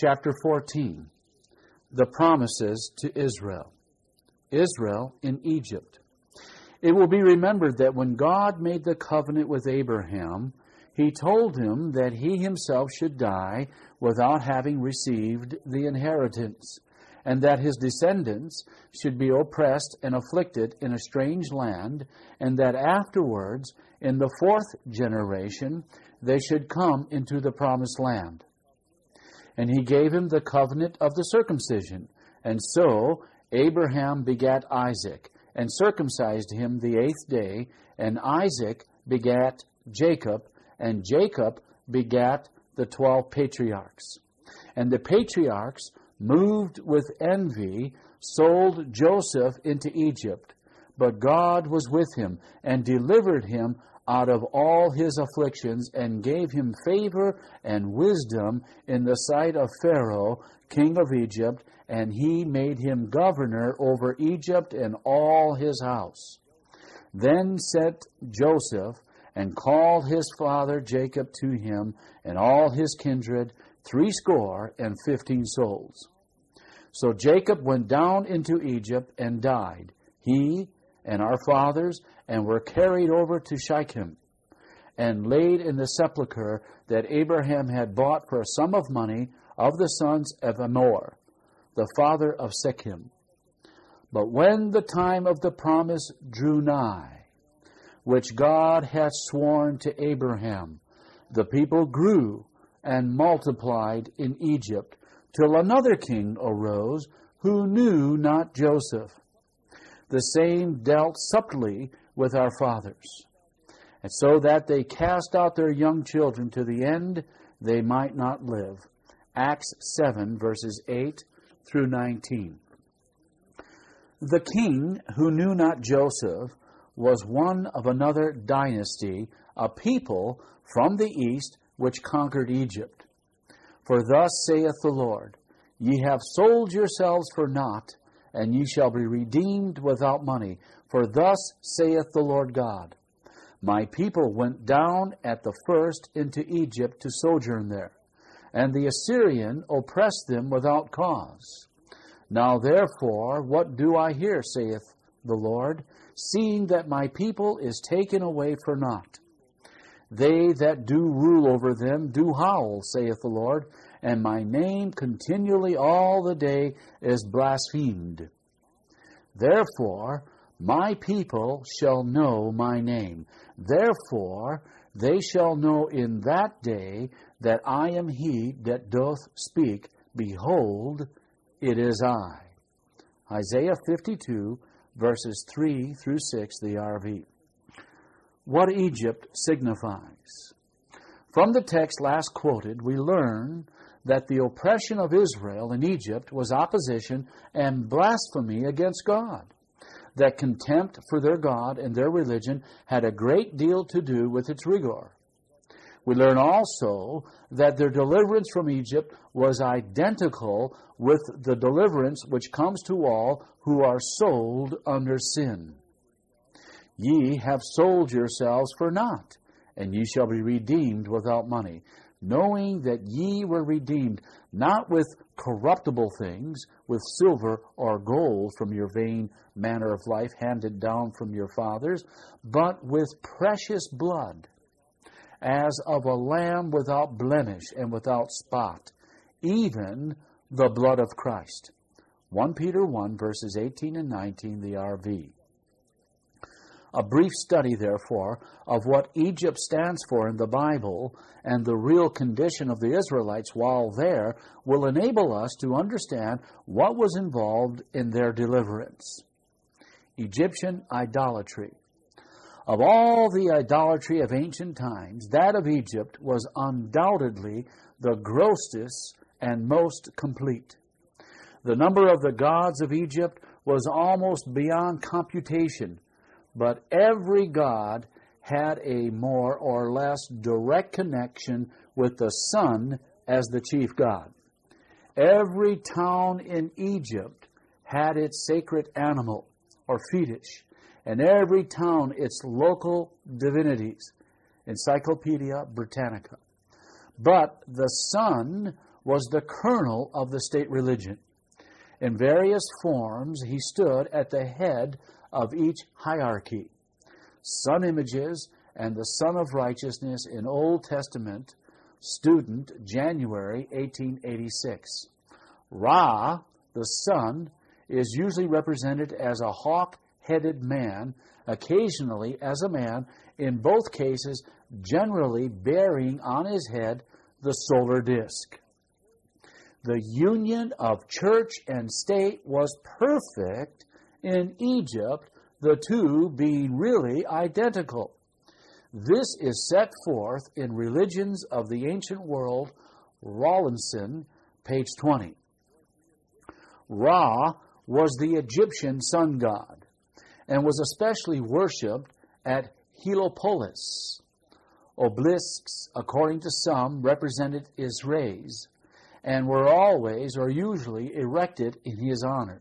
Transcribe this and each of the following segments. Chapter 14, the promises to Israel. Israel in Egypt. It will be remembered that when God made the covenant with Abraham, he told him that he himself should die without having received the inheritance, and that his descendants should be oppressed and afflicted in a strange land, and that afterwards, in the fourth generation, they should come into the promised land. And he gave him the covenant of the circumcision. And so Abraham begat Isaac, and circumcised him the eighth day, and Isaac begat Jacob, and Jacob begat the 12 patriarchs. And the patriarchs, moved with envy, sold Joseph into Egypt. But God was with him, and delivered him out of all his afflictions, and gave him favor and wisdom in the sight of Pharaoh, king of Egypt, and he made him governor over Egypt and all his house. Then sent Joseph, and called his father Jacob to him, and all his kindred, 75 souls. So Jacob went down into Egypt and died, he and our fathers, and were carried over to Shechem, and laid in the sepulchre that Abraham had bought for a sum of money of the sons of Hamor, the father of Shechem. But when the time of the promise drew nigh, which God had sworn to Abraham, the people grew and multiplied in Egypt, till another king arose who knew not Joseph. The same dealt subtly with our fathers, and so that they cast out their young children to the end they might not live. Acts 7, verses 8 through 19. The king who knew not Joseph was one of another dynasty, a people from the east, which conquered Egypt. For thus saith the Lord, Ye have sold yourselves for naught, and ye shall be redeemed without money. For thus saith the Lord God, My people went down at the first into Egypt to sojourn there, and the Assyrian oppressed them without cause. Now therefore, what do I hear, saith the Lord, seeing that my people is taken away for naught? They that do rule over them do howl, saith the Lord, and my name continually all the day is blasphemed. Therefore my people shall know my name. Therefore they shall know in that day that I am he that doth speak. Behold, it is I. Isaiah 52, verses 3 through 6, the RV. What Egypt signifies. From the text last quoted, we learn that the oppression of Israel in Egypt was opposition and blasphemy against God, that contempt for their God and their religion had a great deal to do with its rigor. We learn also that their deliverance from Egypt was identical with the deliverance which comes to all who are sold under sin. Ye have sold yourselves for naught, and ye shall be redeemed without money, knowing that ye were redeemed, not with corruptible things, with silver or gold from your vain manner of life handed down from your fathers, but with precious blood, as of a lamb without blemish and without spot, even the blood of Christ. 1 Peter 1, verses 18 and 19, the RV. A brief study, therefore, of what Egypt stands for in the Bible and the real condition of the Israelites while there will enable us to understand what was involved in their deliverance. Egyptian idolatry. Of all the idolatry of ancient times, that of Egypt was undoubtedly the grossest and most complete. The number of the gods of Egypt was almost beyond computation, but every god had a more or less direct connection with the sun as the chief god. Every town in Egypt had its sacred animal, or fetish, and every town its local divinities. Encyclopedia Britannica. But the sun was the kernel of the state religion. In various forms, he stood at the head of each hierarchy. Sun images and the Sun of Righteousness in Old Testament, student, January 1886. Ra, the sun, is usually represented as a hawk-headed man, occasionally as a man, in both cases generally bearing on his head the solar disk. The union of church and state was perfect in Egypt, the two being really identical. This is set forth in Religions of the Ancient World, Rawlinson, page 20. Ra was the Egyptian sun god and was especially worshipped at Heliopolis. Obelisks, according to some, represented his rays and were always or usually erected in his honor.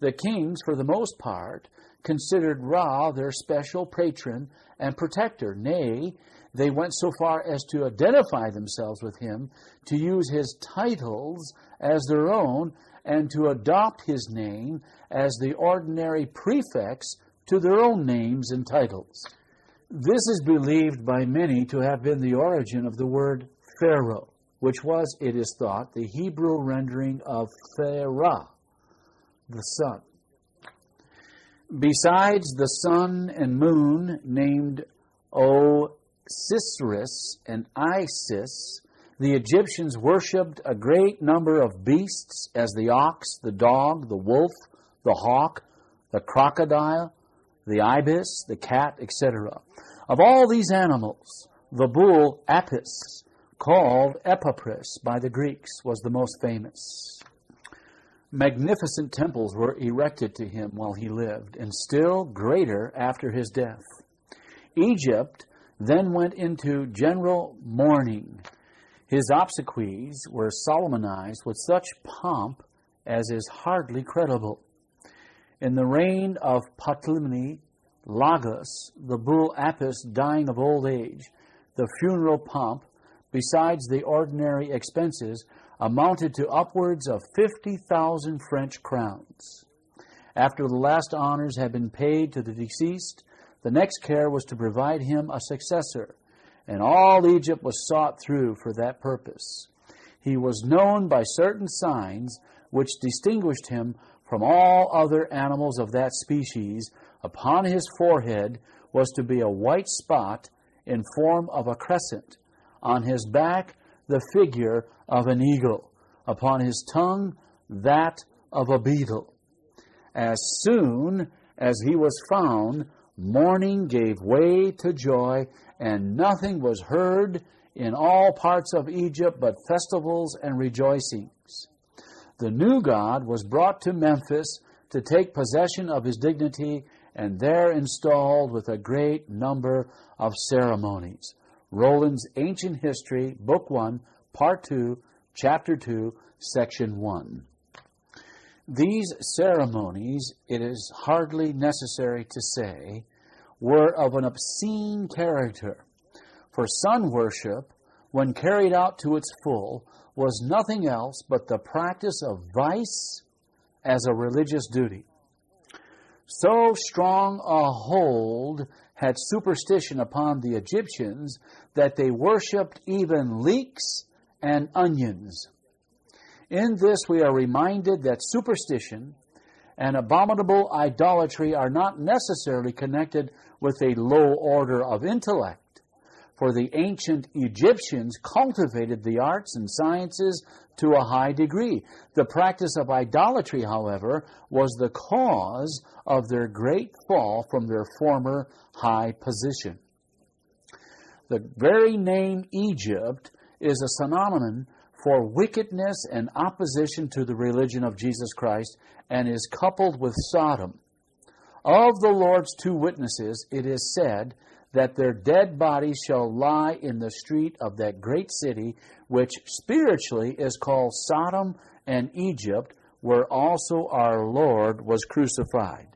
The kings, for the most part, considered Ra their special patron and protector. Nay, they went so far as to identify themselves with him, to use his titles as their own, and to adopt his name as the ordinary prefix to their own names and titles. This is believed by many to have been the origin of the word Pharaoh, which was, it is thought, the Hebrew rendering of Farrar, the sun. Besides the sun and moon named Osiris and Isis, the Egyptians worshipped a great number of beasts, as the ox, the dog, the wolf, the hawk, the crocodile, the ibis, the cat, etc. Of all these animals, the bull Apis, called Epapis by the Greeks, was the most famous. Magnificent temples were erected to him while he lived, and still greater after his death. Egypt then went into general mourning. His obsequies were solemnized with such pomp as is hardly credible. In the reign of Ptolemy Lagus, the bull Apis dying of old age, the funeral pomp, besides the ordinary expenses, amounted to upwards of 50,000 French crowns. After the last honors had been paid to the deceased, the next care was to provide him a successor, and all Egypt was sought through for that purpose. He was known by certain signs which distinguished him from all other animals of that species. Upon his forehead was to be a white spot in form of a crescent, on his back the figure of an eagle, upon his tongue that of a beetle. As soon as he was found, mourning gave way to joy, and nothing was heard in all parts of Egypt but festivals and rejoicings. The new god was brought to Memphis to take possession of his dignity, and there installed with a great number of ceremonies. Roland's Ancient History, Book 1, Part 2, Chapter 2, Section 1. These ceremonies, it is hardly necessary to say, were of an obscene character, for sun worship, when carried out to its full, was nothing else but the practice of vice as a religious duty. So strong a hold had superstition upon the Egyptians that they worshipped even leeks and onions. In this we are reminded that superstition and abominable idolatry are not necessarily connected with a low order of intellect, for the ancient Egyptians cultivated the arts and sciences to a high degree. The practice of idolatry, however, was the cause of their great fall from their former high position. The very name Egypt is a synonym for wickedness and opposition to the religion of Jesus Christ, and is coupled with Sodom. Of the Lord's two witnesses, it is said that their dead bodies shall lie in the street of that great city, which spiritually is called Sodom and Egypt, where also our Lord was crucified.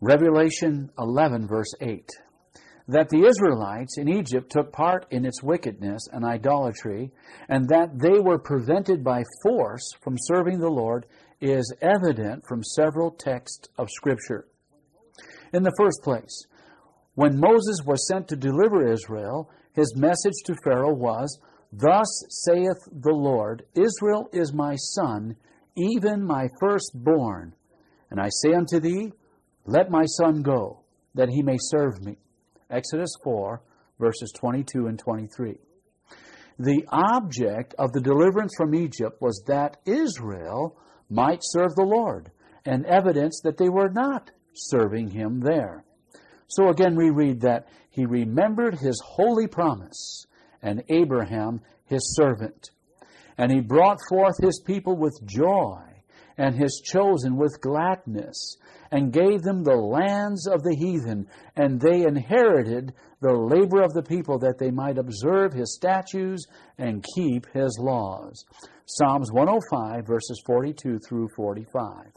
Revelation 11, verse 8. that the Israelites in Egypt took part in its wickedness and idolatry, and that they were prevented by force from serving the Lord is evident from several texts of Scripture. In the first place, when Moses was sent to deliver Israel, his message to Pharaoh was, "Thus saith the Lord, Israel is my son, even my firstborn. And I say unto thee, let my son go, that he may serve me." Exodus 4, verses 22 and 23. The object of the deliverance from Egypt was that Israel might serve the Lord, and evidence that they were not serving him there. So again we read that he remembered his holy promise, and Abraham his servant. And he brought forth his people with joy, and his chosen with gladness, and gave them the lands of the heathen, and they inherited the labor of the people, that they might observe his statutes and keep his laws. Psalms 105, verses 42 through 45.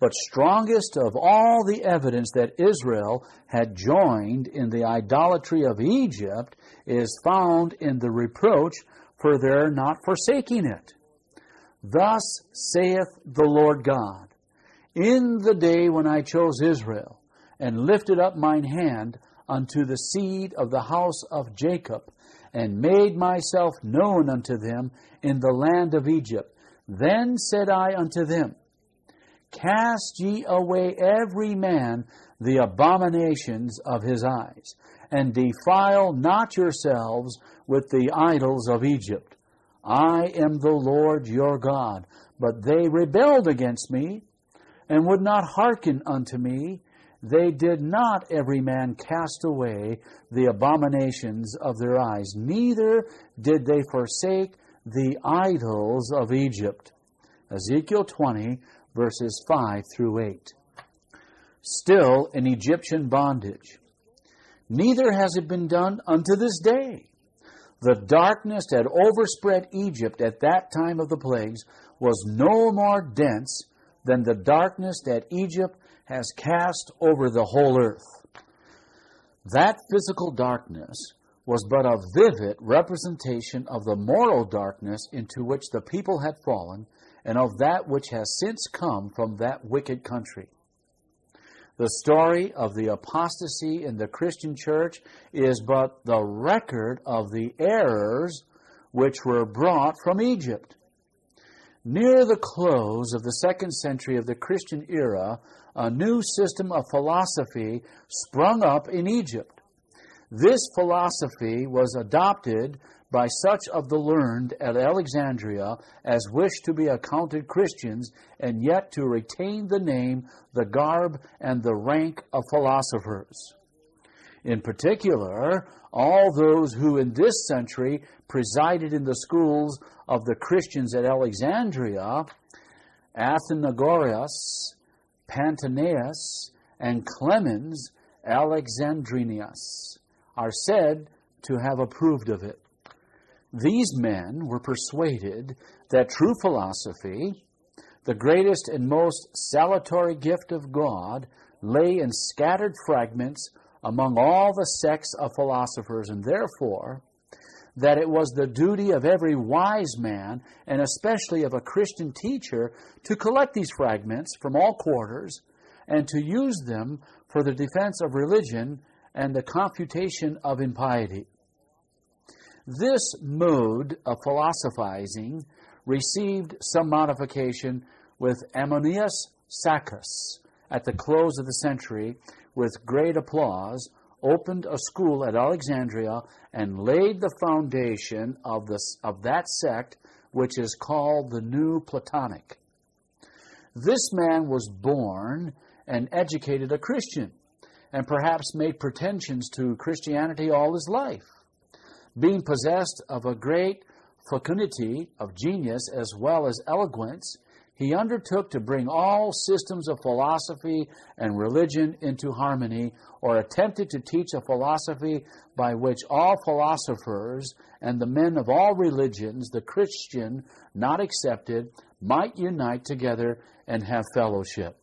But strongest of all the evidence that Israel had joined in the idolatry of Egypt is found in the reproach for their not forsaking it. "Thus saith the Lord God, in the day when I chose Israel, and lifted up mine hand unto the seed of the house of Jacob, and made myself known unto them in the land of Egypt, then said I unto them, Cast ye away every man the abominations of his eyes, and defile not yourselves with the idols of Egypt. I am the Lord your God. But they rebelled against me, and would not hearken unto me. They did not every man cast away the abominations of their eyes, neither did they forsake the idols of Egypt." Ezekiel 20, verses 5 through 8. Still in Egyptian bondage. "Neither has it been done unto this day." The darkness that overspread Egypt at that time of the plagues was no more dense than the darkness that Egypt has cast over the whole earth. That physical darkness was but a vivid representation of the moral darkness into which the people had fallen, and of that which has since come from that wicked country. The story of the apostasy in the Christian church is but the record of the errors which were brought from Egypt. Near the close of the 2nd century of the Christian era, a new system of philosophy sprung up in Egypt. This philosophy was adopted by such of the learned at Alexandria as wished to be accounted Christians, and yet to retain the name, the garb, and the rank of philosophers. In particular, all those who in this century presided in the schools of the Christians at Alexandria, Athenagoras, Pantaenus, and Clemens Alexandrinus, are said to have approved of it. These men were persuaded that true philosophy, the greatest and most salutary gift of God, lay in scattered fragments among all the sects of philosophers, and therefore that it was the duty of every wise man, and especially of a Christian teacher, to collect these fragments from all quarters and to use them for the defense of religion and the confutation of impiety. This mode of philosophizing received some modification with Ammonius Saccas at the close of the century, with great applause, opened a school at Alexandria and laid the foundation of that sect which is called the New Platonic. This man was born and educated a Christian, and perhaps made pretensions to Christianity all his life. Being possessed of a great fecundity of genius as well as eloquence, he undertook to bring all systems of philosophy and religion into harmony, or attempted to teach a philosophy by which all philosophers and the men of all religions, the Christian not excepted, might unite together and have fellowship.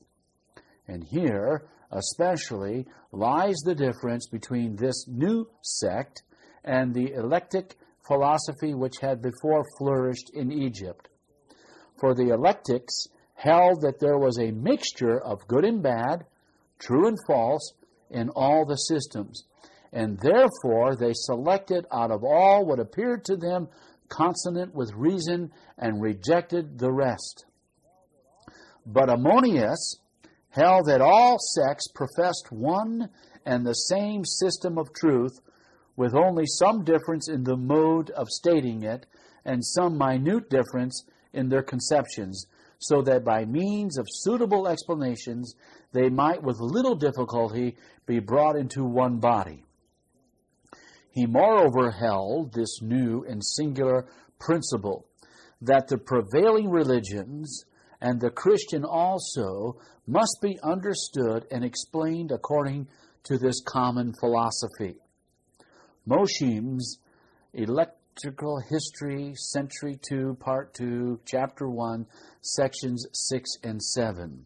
And here especially, lies the difference between this new sect and the eclectic philosophy which had before flourished in Egypt. For the eclectics held that there was a mixture of good and bad, true and false, in all the systems, and therefore they selected out of all what appeared to them consonant with reason and rejected the rest. But Ammonius held that all sects professed one and the same system of truth, with only some difference in the mode of stating it and some minute difference in their conceptions, so that by means of suitable explanations they might with little difficulty be brought into one body. He moreover held this new and singular principle, that the prevailing religions, and the Christian also, must be understood and explained according to this common philosophy. Mosheim's Electrical History, Century 2, Part 2, Chapter 1, Sections 6 and 7.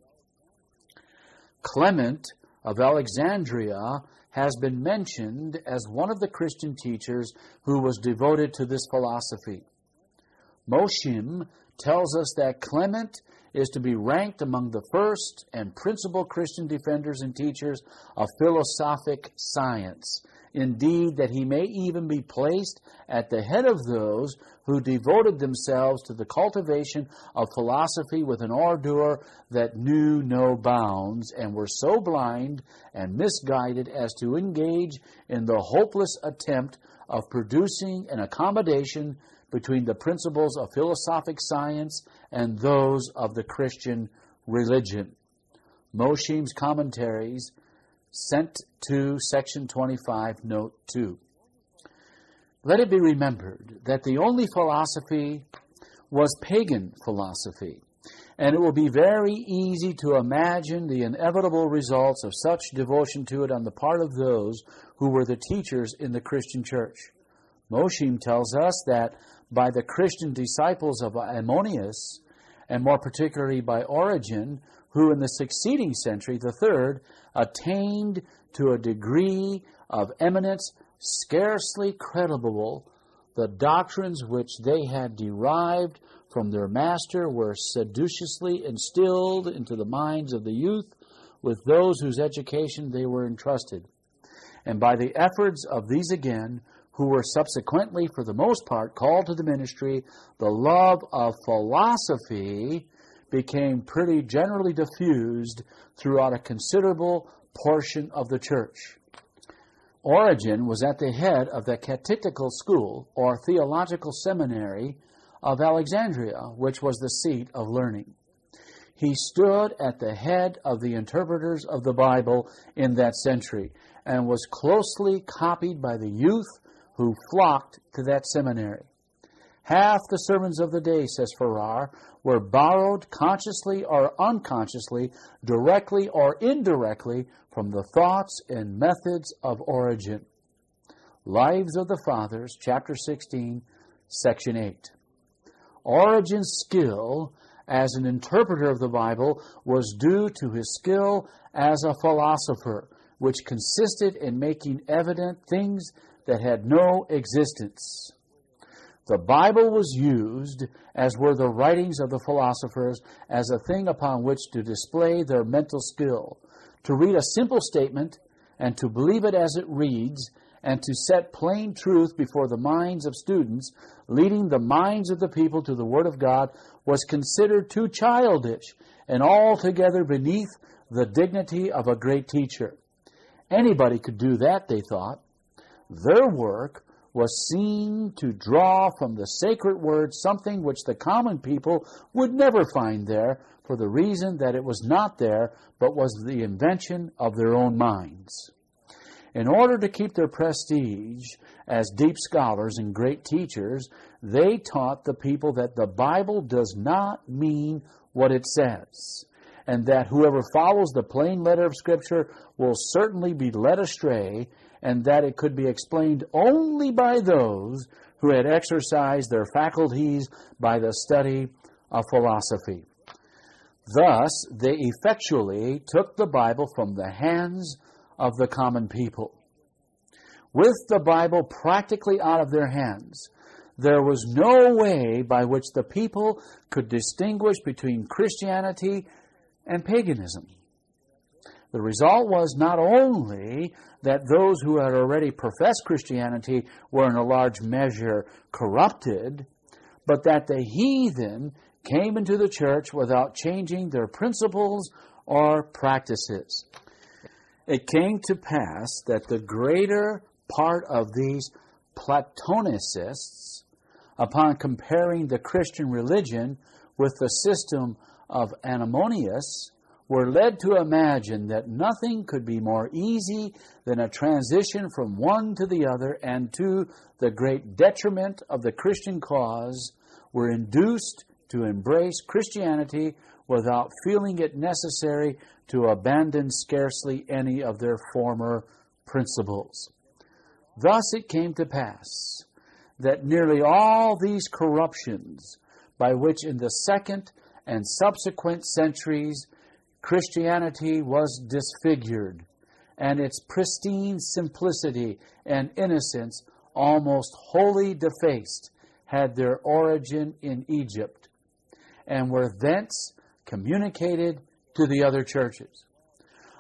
Clement of Alexandria has been mentioned as one of the Christian teachers who was devoted to this philosophy. Mosheim tells us that Clement is to be ranked among the first and principal Christian defenders and teachers of philosophic science. Indeed, that he may even be placed at the head of those who devoted themselves to the cultivation of philosophy with an ardor that knew no bounds, and were so blind and misguided as to engage in the hopeless attempt of producing an accommodation between the principles of philosophic science and those of the Christian religion. Mosheim's Commentaries, Sent to Section 25, Note 2. Let it be remembered that the only philosophy was pagan philosophy, and it will be very easy to imagine the inevitable results of such devotion to it on the part of those who were the teachers in the Christian church. Mosheim tells us that by the Christian disciples of Ammonius, and more particularly by Origen, who in the succeeding century, the third, attained to a degree of eminence scarcely credible, the doctrines which they had derived from their master were sedulously instilled into the minds of the youth with those whose education they were entrusted. And by the efforts of these again, who were subsequently, for the most part, called to the ministry, the love of philosophy became pretty generally diffused throughout a considerable portion of the church. Origen was at the head of the catechetical school, or theological seminary, of Alexandria, which was the seat of learning. He stood at the head of the interpreters of the Bible in that century, and was closely copied by the youth who flocked to that seminary. Half the sermons of the day, says Farrar, were borrowed consciously or unconsciously, directly or indirectly, from the thoughts and methods of Origen. Lives of the Fathers, Chapter 16, Section 8. Origen's skill as an interpreter of the Bible was due to his skill as a philosopher, which consisted in making evident things that had no existence. The Bible was used, as were the writings of the philosophers, as a thing upon which to display their mental skill, to read a simple statement and to believe it as it reads, and to set plain truth before the minds of students, leading the minds of the people to the Word of God, was considered too childish and altogether beneath the dignity of a great teacher. Anybody could do that, they thought. Their work was seen to draw from the sacred word something which the common people would never find there, for the reason that it was not there, but was the invention of their own minds. In order to keep their prestige as deep scholars and great teachers, they taught the people that the Bible does not mean what it says, and that whoever follows the plain letter of Scripture will certainly be led astray, and that it could be explained only by those who had exercised their faculties by the study of philosophy. Thus, they effectually took the Bible from the hands of the common people. With the Bible practically out of their hands, there was no way by which the people could distinguish between Christianity and paganism. The result was not only that those who had already professed Christianity were in a large measure corrupted, but that the heathen came into the church without changing their principles or practices. It came to pass that the greater part of these Platonicists, upon comparing the Christian religion with the system of Ammonius, were led to imagine that nothing could be more easy than a transition from one to the other, and to the great detriment of the Christian cause, were induced to embrace Christianity without feeling it necessary to abandon scarcely any of their former principles. Thus it came to pass that nearly all these corruptions by which in the second and subsequent centuries Christianity was disfigured, and its pristine simplicity and innocence almost wholly defaced, had their origin in Egypt, and were thence communicated to the other churches.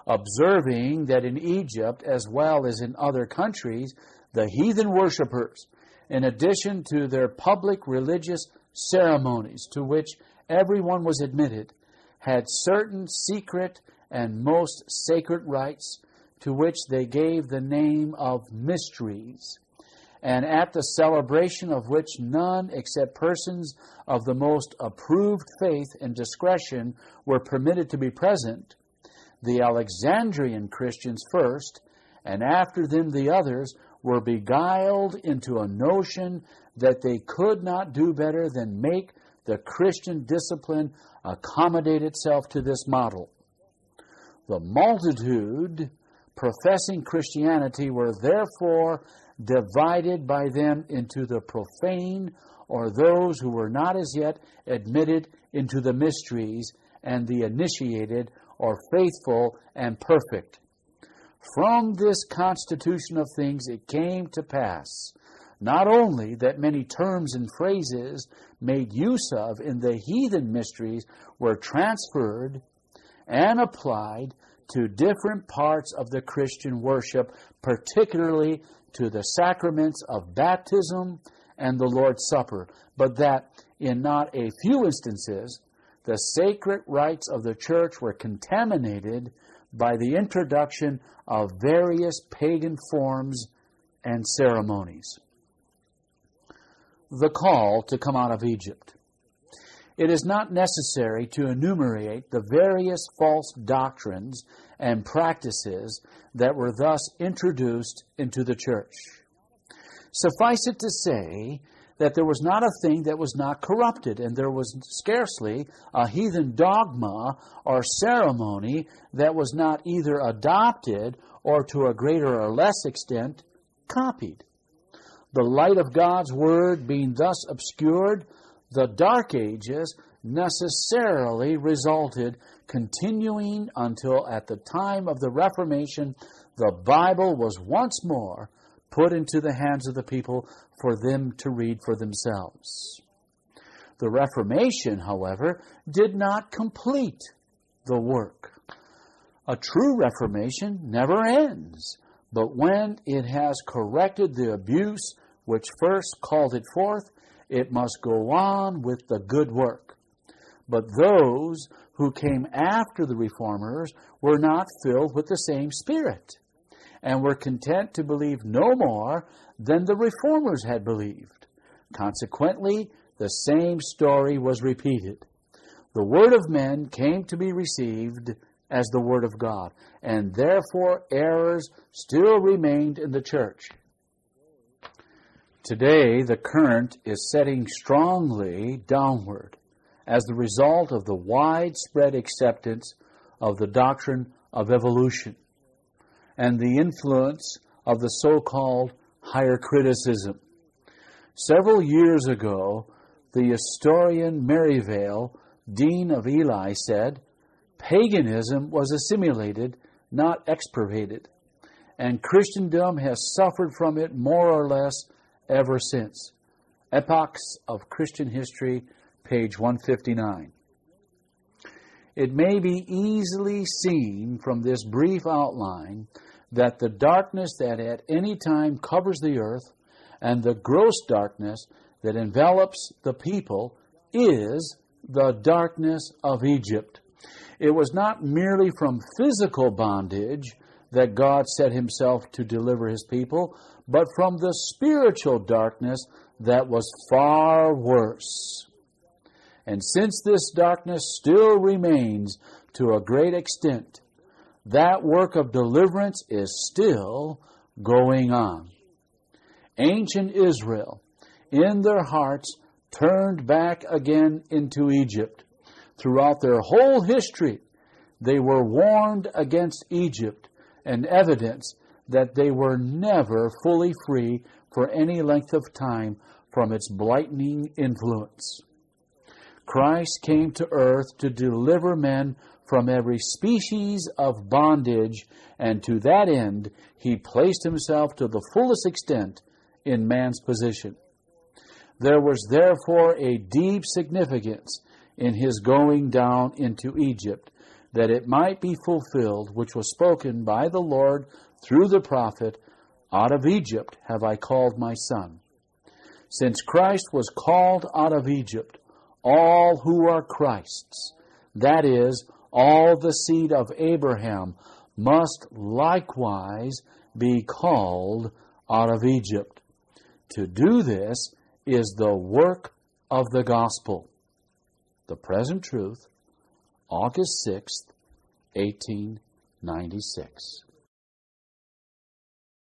Observing that in Egypt, as well as in other countries, the heathen worshippers, in addition to their public religious ceremonies to which everyone was admitted, had certain secret and most sacred rites to which they gave the name of mysteries, and at the celebration of which none except persons of the most approved faith and discretion were permitted to be present, the Alexandrian Christians first, and after them the others, were beguiled into a notion that they could not do better than make the Christian discipline accommodate itself to this model. The multitude professing Christianity were therefore divided by them into the profane, or those who were not as yet admitted into the mysteries, and the initiated, or faithful and perfect. From this constitution of things it came to pass, not only that many terms and phrases made use of in the heathen mysteries were transferred and applied to different parts of the Christian worship, particularly to the sacraments of baptism and the Lord's Supper, but that in not a few instances the sacred rites of the church were contaminated by the introduction of various pagan forms and ceremonies. The call to come out of Egypt. It is not necessary to enumerate the various false doctrines and practices that were thus introduced into the church. Suffice it to say that there was not a thing that was not corrupted, and there was scarcely a heathen dogma or ceremony that was not either adopted or, to a greater or less extent, copied. The light of God's Word being thus obscured, the Dark Ages necessarily resulted, continuing until at the time of the Reformation, the Bible was once more put into the hands of the people for them to read for themselves. The Reformation, however, did not complete the work. A true reformation never ends, but when it has corrected the abuse which first called it forth, it must go on with the good work. But those who came after the reformers were not filled with the same spirit, and were content to believe no more than the reformers had believed. Consequently, the same story was repeated. The word of men came to be received as the word of God, and therefore errors still remained in the church. Today, the current is setting strongly downward as the result of the widespread acceptance of the doctrine of evolution and the influence of the so-called higher criticism. Several years ago, the historian Merivale Dean of Ely, said, "Paganism was assimilated, not expropriated, and Christendom has suffered from it more or less ever since." Epochs of Christian History, page 159. It may be easily seen from this brief outline that the darkness that at any time covers the earth and the gross darkness that envelops the people is the darkness of Egypt. It was not merely from physical bondage that God set himself to deliver his people, but from the spiritual darkness that was far worse. And since this darkness still remains to a great extent, that work of deliverance is still going on. Ancient Israel, in their hearts, turned back again into Egypt. Throughout their whole history, they were warned against Egypt, and evidence that they were never fully free for any length of time from its blighting influence. Christ came to earth to deliver men from every species of bondage, and to that end he placed himself to the fullest extent in man's position. There was therefore a deep significance in his going down into Egypt, that it might be fulfilled which was spoken by the Lord through the prophet, "Out of Egypt have I called my son." Since Christ was called out of Egypt, all who are Christ's, that is, all the seed of Abraham, must likewise be called out of Egypt. To do this is the work of the gospel. The Present Truth, August 6th, 1896.